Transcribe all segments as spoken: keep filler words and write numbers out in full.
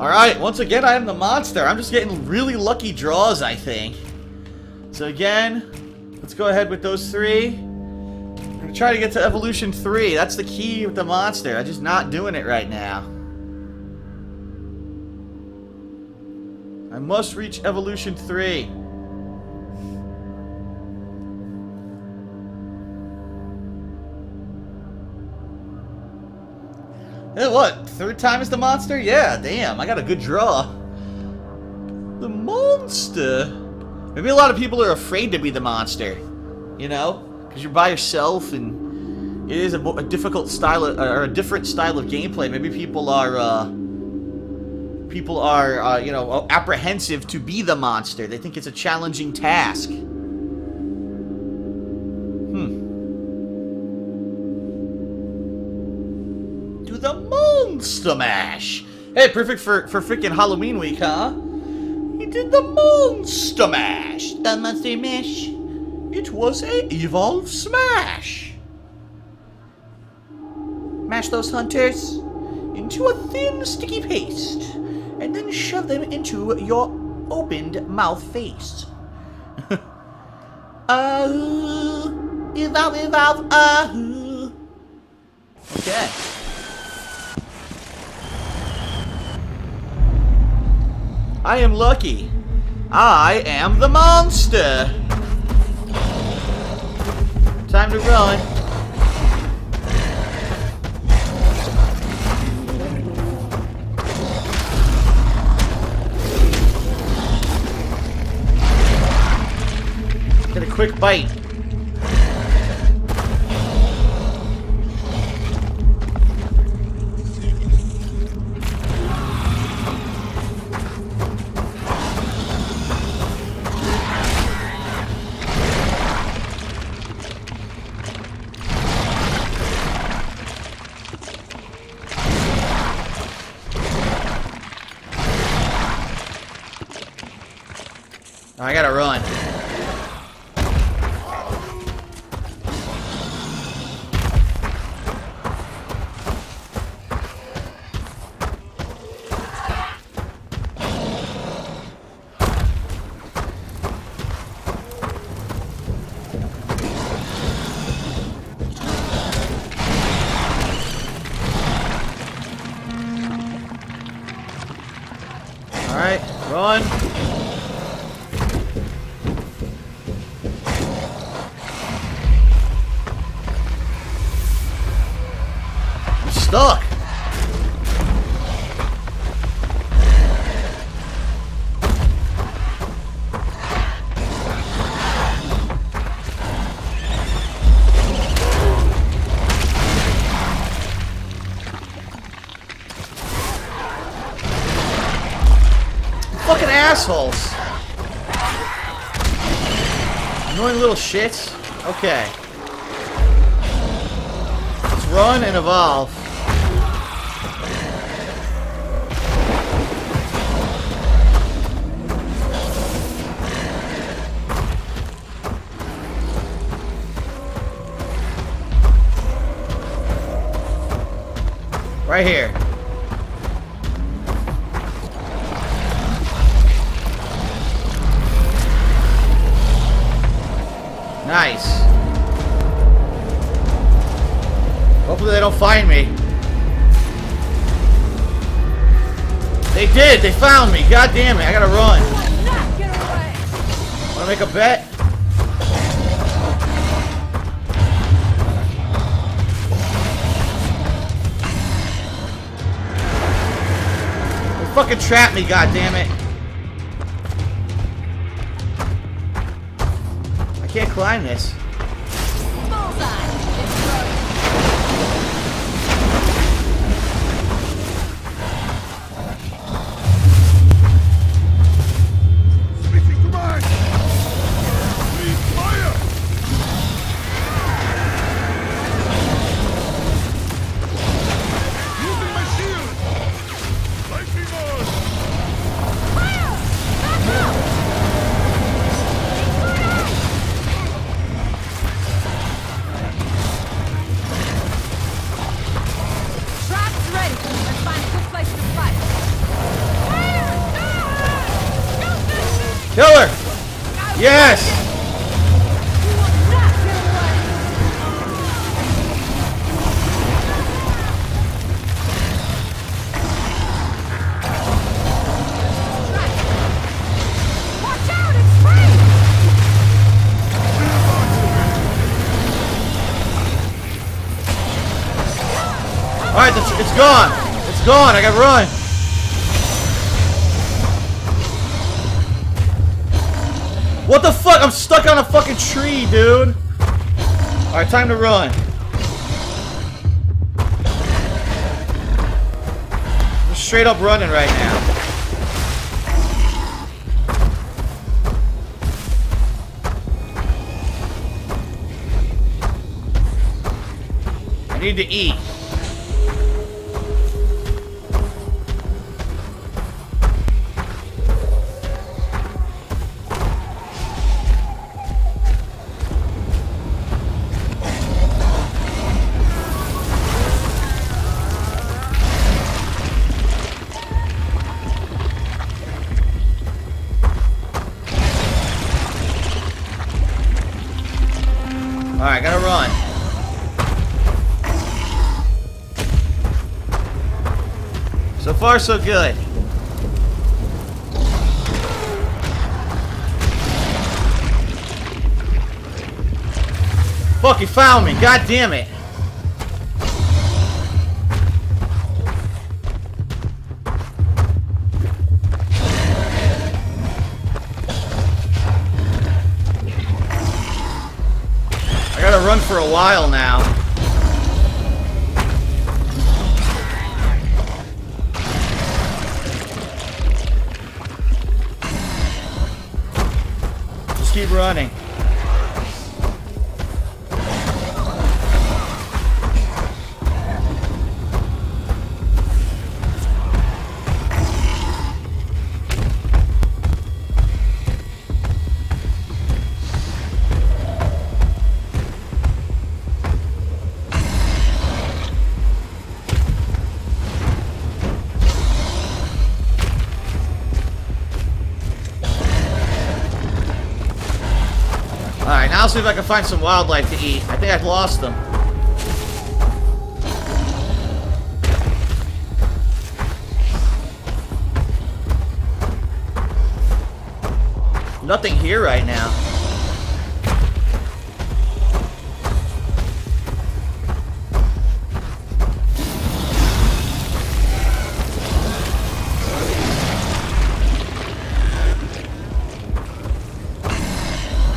Alright, once again, I am the monster. I'm just getting really lucky draws, I think. So again, let's go ahead with those three. I'm going to try to get to evolution three. That's the key with the monster. I'm just not doing it right now. I must reach evolution three. What? Third time is the monster? Yeah, damn. I got a good draw. The monster. Maybe a lot of people are afraid to be the monster. You know? Because you're by yourself and it is a, a difficult style of, or a different style of gameplay. Maybe people are, uh, people are, uh, you know, apprehensive to be the monster. They think it's a challenging task. The Monster Mash. Hey, perfect for, for freaking Halloween week, huh? He did the Monster Mash. The Monster Mash. It was a Evolve Smash. Mash those hunters into a thin, sticky paste, and then shove them into your opened mouth face. uh, evolve, evolve, uh. Okay. I am lucky. I am the monster. Time to run. Get a quick bite. I gotta run. All right, run. Stuck. Fucking assholes. Annoying little shits. Okay. Let's run and evolve. Right here. Nice. Hopefully they don't find me. They did. They found me. God damn it. I gotta run. Wanna make a bet? Fucking trap me, goddammit. I can't climb this. Kill her! Yes! Alright, it's gone! It's gone! I gotta run! What the fuck? I'm stuck on a fucking tree, dude. All right, time to run. I'm straight up running right now. I need to eat. Alright, gotta run. So far, so good. Fuck, he found me. God damn it. Gotta run for a while now. Just keep running. Alright, now I'll see if I can find some wildlife to eat. I think I've lost them. Nothing here right now.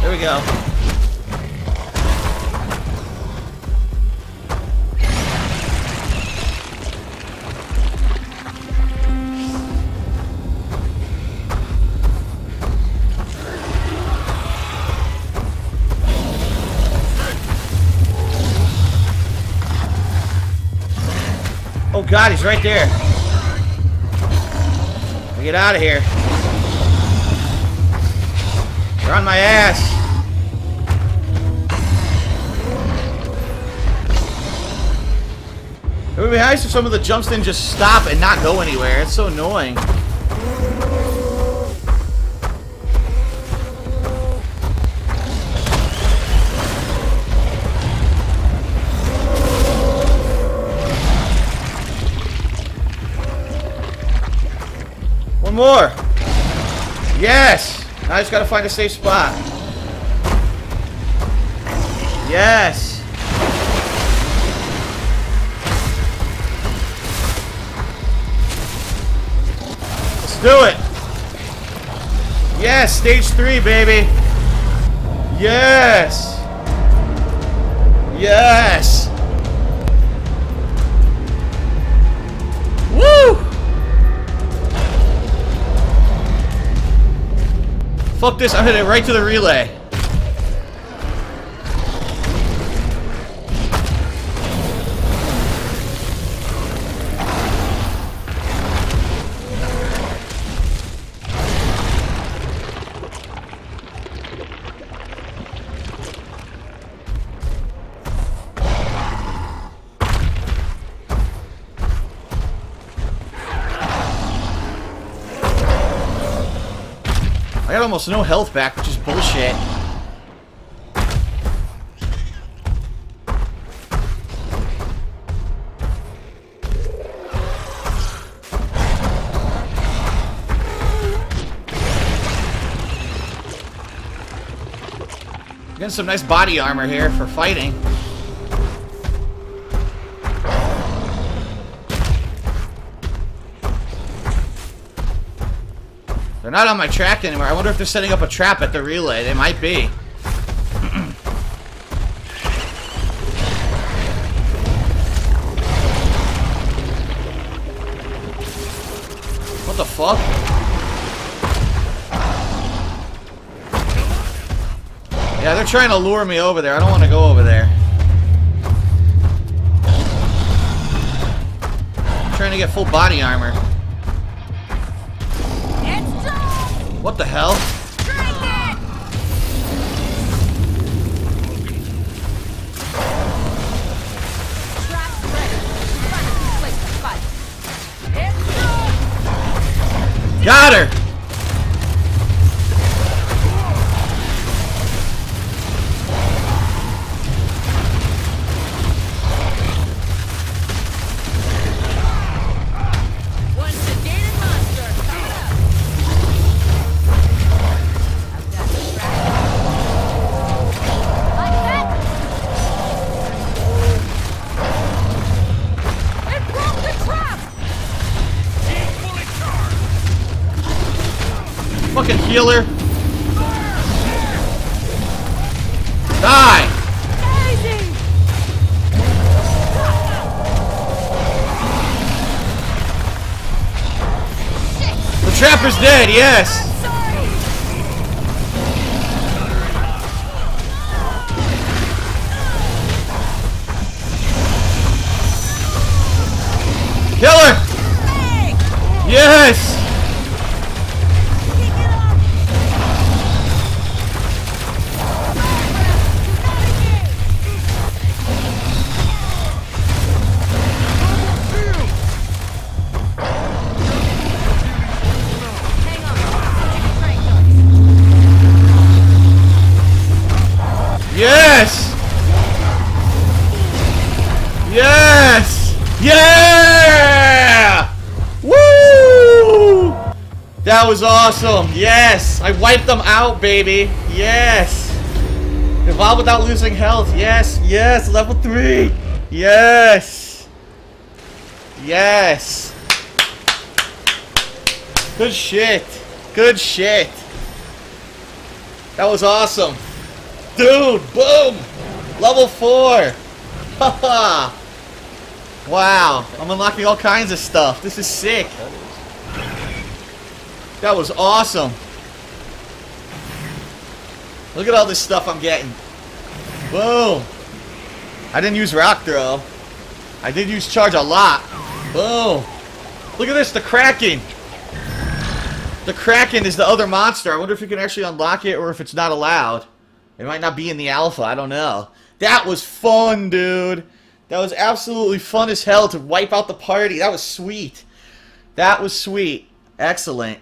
There we go. Oh God, he's right there. We get out of here. You're on my ass. It would be nice if some of the jumps didn't just stop and not go anywhere. It's so annoying. More. Yes. Now I just gotta find a safe spot. Yes. Let's do it. Yes. Stage three, baby. Yes. Yes. Woo. Fuck this, I'm hitting it right to the relay. I got almost no health back, which is bullshit. Getting some nice body armor here for fighting. They're not on my track anymore. I wonder if they're setting up a trap at the relay. They might be. What the fuck? Yeah, they're trying to lure me over there. I don't want to go over there. I'm trying to get full body armor. What the hell? Got her! Fucking healer. Die! The trapper's dead, yes! Killer! Yes! Yes! Yes! Yeah! Woo! That was awesome. Yes! I wiped them out, baby. Yes! Evolve without losing health. Yes! Yes! Level three! Yes! Yes! Good shit. Good shit. That was awesome. Dude, boom! Level four! Haha! Wow, I'm unlocking all kinds of stuff. This is sick. That was awesome. Look at all this stuff I'm getting. Boom! I didn't use rock throw. I did use charge a lot. Boom! Look at this, the Kraken! The Kraken is the other monster. I wonder if you can actually unlock it or if it's not allowed. It might not be in the alpha, I don't know. That was fun, dude. That was absolutely fun as hell to wipe out the party. That was sweet. That was sweet. Excellent.